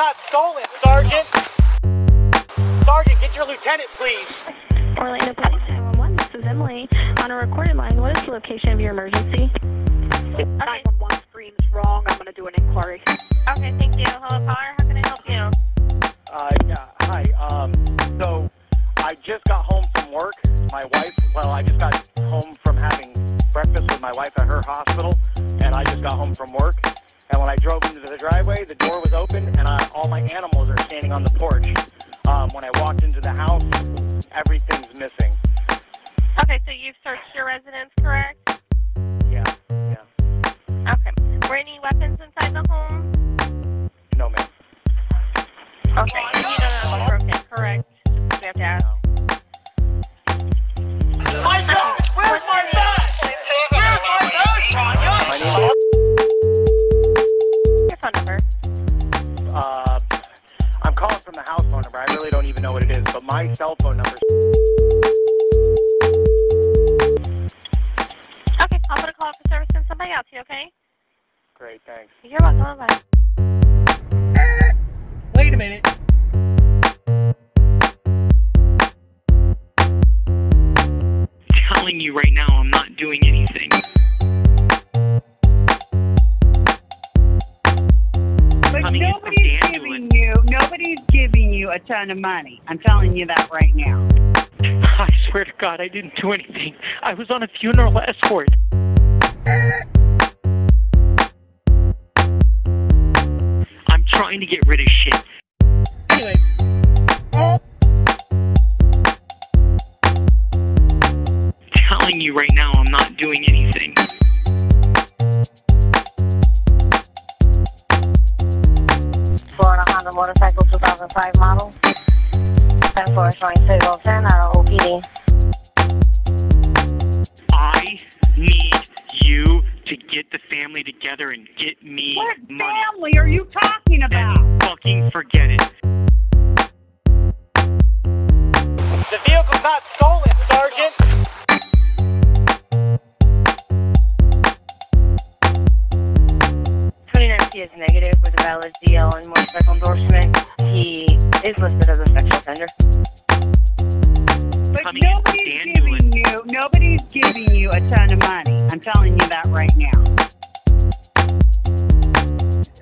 not stolen, Sergeant. Sergeant, get your lieutenant, please. Orlando Police 911, this is Emily. On a recorded line, what is the location of your emergency? 911 screams wrong. I'm going to do an inquiry. Okay, thank you. Hello, caller. How can I help you? Yeah, hi. So I just got home from work. My wife, well, I just got home from having breakfast with my wife at her hospital, and I just got home from work. And when I drove into the driveway, the door was open, and all my animals are standing on the porch. When I walked into the house, everything's missing. Okay, so you've searched your residence, correct? Yeah. Okay. Were any weapons inside the home? No, ma'am. Okay, and you don't know what broke in, correct? Just we have to ask. My God! Where's my God? Where's my God? My name is... phone number? I'm calling from the house phone number. I really don't even know what it is, but my cell phone number. Okay, I'll put a call up for service and somebody else, you okay? Great, thanks. You're welcome. Bye. Wait a minute. I'm telling you right now, I'm not doing anything. Nobody's giving you a ton of money. I'm telling you that right now. I swear to God, I didn't do anything. I was on a funeral escort. I'm trying to get rid of shit. Anyways. I'm telling you right now, I'm not doing anything. On the motorcycle 2005 model. 10-4-26-010 out of OPD. I need you to get the family together and get me what money. What family are you talking about? Then fucking forget it. The vehicle's not stolen, Sergeant. He is negative with a valid DL and motorcycle endorsement. He is listed as a sexual offender. But nobody's giving you a ton of money. I'm telling you that right now.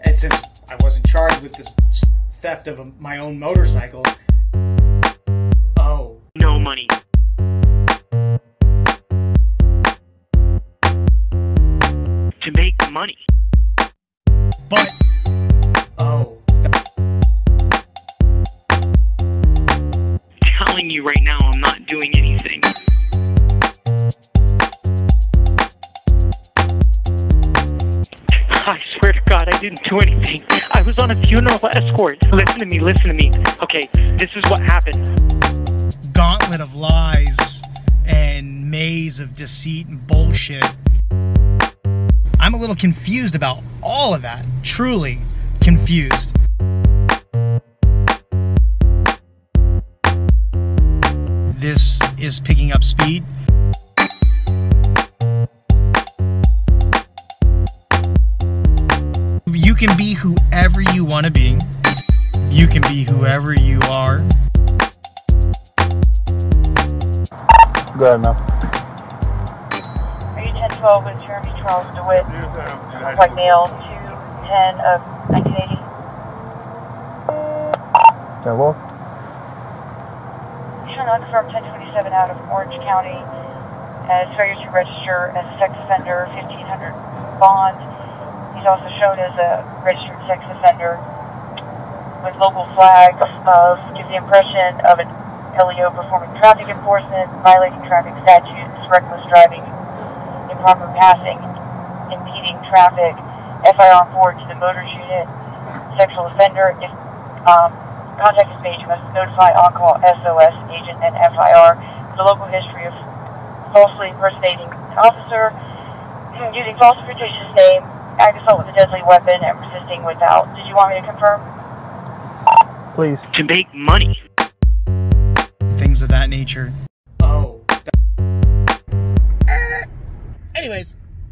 And since I wasn't charged with this theft of my own motorcycle, oh, no money. To make money. But, oh. I'm telling you right now, I'm not doing anything. I swear to God, I didn't do anything. I was on a funeral escort. Listen to me. Okay, this is what happened. Gauntlet of lies and maze of deceit and bullshit. I'm a little confused about all of that. Truly confused. This is picking up speed. You can be whoever you want to be. You can be whoever you are. Go ahead, man. 12 with Jeremy Charles DeWitt. Looks like male 210 of 1980. That what? Showing on the firm 1027 out of Orange County as failure to register as a sex offender, $1,500 bond. He's also shown as a registered sex offender with local flags of give the impression of an LEO performing traffic enforcement, violating traffic statutes, reckless driving, improper passing, impeding traffic, FIR on forward to the motors unit, sexual offender. If contact is made, you must notify on-call SOS agent and FIR. The local history of falsely impersonating an officer, using false or fictitious name, act assault with a deadly weapon, and resisting without. Did you want me to confirm? Please. To make money. Things of that nature. Anyways.